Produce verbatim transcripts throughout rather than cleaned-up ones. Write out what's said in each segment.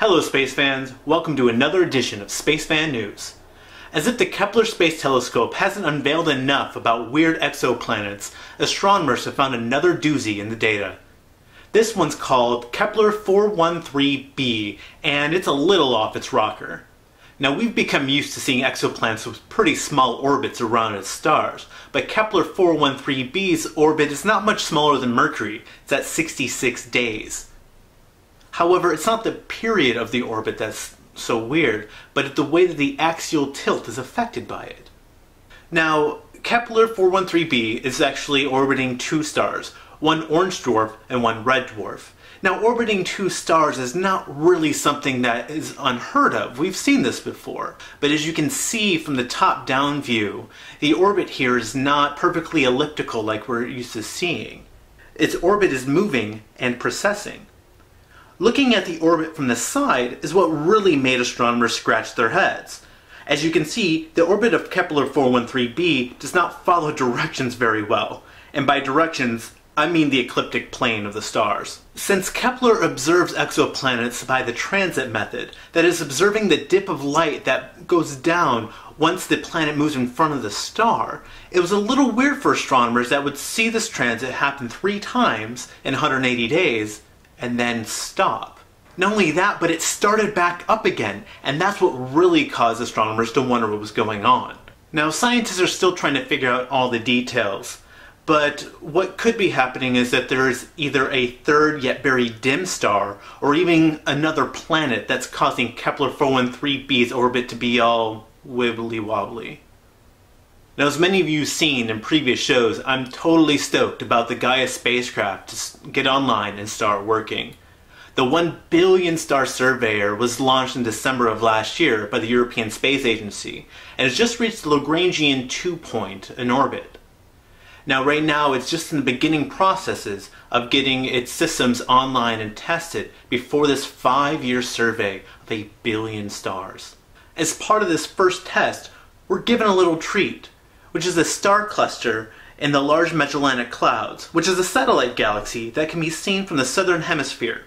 Hello space fans, welcome to another edition of Space Fan News. As if the Kepler Space Telescope hasn't unveiled enough about weird exoplanets, astronomers have found another doozy in the data. This one's called Kepler four one three b, and it's a little off its rocker. Now we've become used to seeing exoplanets with pretty small orbits around its stars, but Kepler four one three b's orbit is not much smaller than Mercury. It's at sixty-six days. However, it's not the period of the orbit that's so weird, but the way that the axial tilt is affected by it. Now, Kepler four one three b is actually orbiting two stars, one orange dwarf and one red dwarf. Now, orbiting two stars is not really something that is unheard of. We've seen this before. But as you can see from the top-down view, the orbit here is not perfectly elliptical like we're used to seeing. Its orbit is moving and precessing. Looking at the orbit from the side is what really made astronomers scratch their heads. As you can see, the orbit of Kepler four one three b does not follow directions very well, and by directions, I mean the ecliptic plane of the stars. Since Kepler observes exoplanets by the transit method, that is observing the dip of light that goes down once the planet moves in front of the star, it was a little weird for astronomers that would see this transit happen three times in one hundred eighty days, and then stop. Not only that, but it started back up again, and that's what really caused astronomers to wonder what was going on. Now, scientists are still trying to figure out all the details, but what could be happening is that there is either a third yet very dim star, or even another planet that's causing Kepler four one three b's orbit to be all wibbly-wobbly. Now, as many of you have seen in previous shows, I'm totally stoked about the Gaia spacecraft to get online and start working. The one billion star surveyor was launched in December of last year by the European Space Agency, and has just reached the Lagrangian two point in orbit. Now, right now, it's just in the beginning processes of getting its systems online and tested before this five-year survey of a billion stars. As part of this first test, we're given a little treat, which is a star cluster in the Large Magellanic Clouds, which is a satellite galaxy that can be seen from the southern hemisphere.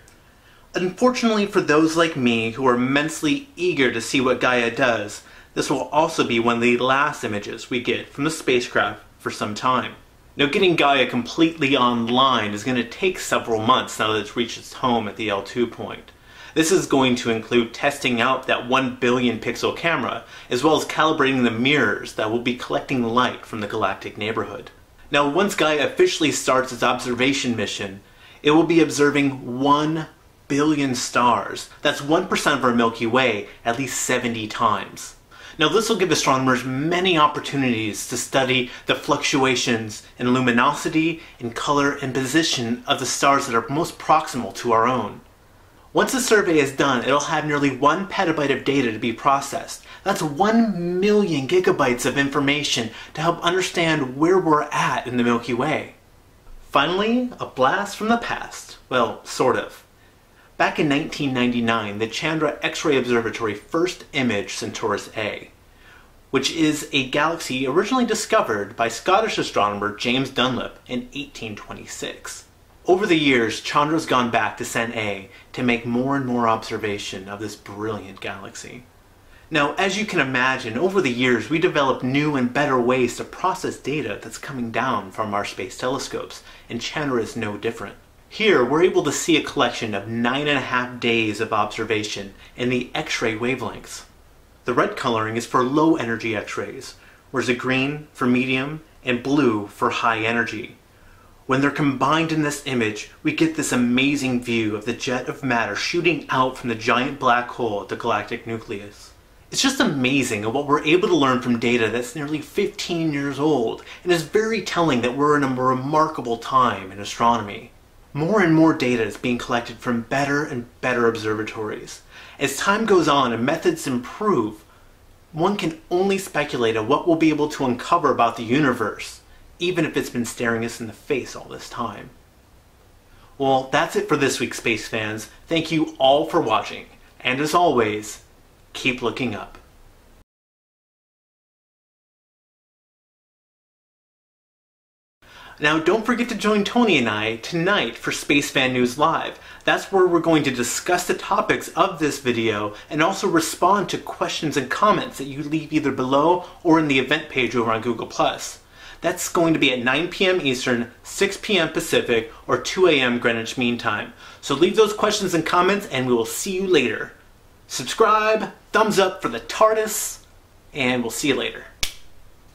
Unfortunately for those like me who are immensely eager to see what Gaia does, this will also be one of the last images we get from the spacecraft for some time. Now, getting Gaia completely online is going to take several months now that it's reached its home at the L two point. This is going to include testing out that one billion pixel camera, as well as calibrating the mirrors that will be collecting light from the galactic neighborhood. Now, once Gaia officially starts its observation mission, it will be observing one billion stars. That's one percent of our Milky Way at least seventy times. Now, this will give astronomers many opportunities to study the fluctuations in luminosity, in color, and position of the stars that are most proximal to our own. Once the survey is done, it'll have nearly one petabyte of data to be processed. That's one million gigabytes of information to help understand where we're at in the Milky Way. Finally, a blast from the past. Well, sort of. Back in nineteen ninety-nine, the Chandra X-ray Observatory first imaged Centaurus A, which is a galaxy originally discovered by Scottish astronomer James Dunlop in eighteen twenty-six. Over the years, Chandra's gone back to Centaurus A to make more and more observation of this brilliant galaxy. Now, as you can imagine, over the years we developed new and better ways to process data that's coming down from our space telescopes, and Chandra is no different. Here, we're able to see a collection of nine and a half days of observation in the X-ray wavelengths. The red coloring is for low-energy X-rays, whereas the green for medium and blue for high energy. When they're combined in this image, we get this amazing view of the jet of matter shooting out from the giant black hole at the galactic nucleus. It's just amazing what we're able to learn from data that's nearly fifteen years old, and is very telling that we're in a remarkable time in astronomy. More and more data is being collected from better and better observatories. As time goes on and methods improve, one can only speculate on what we'll be able to uncover about the universe, even if it's been staring us in the face all this time. Well, that's it for this week, space fans. Thank you all for watching, and as always, keep looking up. Now don't forget to join Tony and I tonight for Space Fan News Live. That's where we're going to discuss the topics of this video and also respond to questions and comments that you leave either below or in the event page over on Google plus. That's going to be at nine p m Eastern, six p m Pacific, or two a m Greenwich Mean Time. So leave those questions and comments and we will see you later. Subscribe, thumbs up for the TARDIS, and we'll see you later.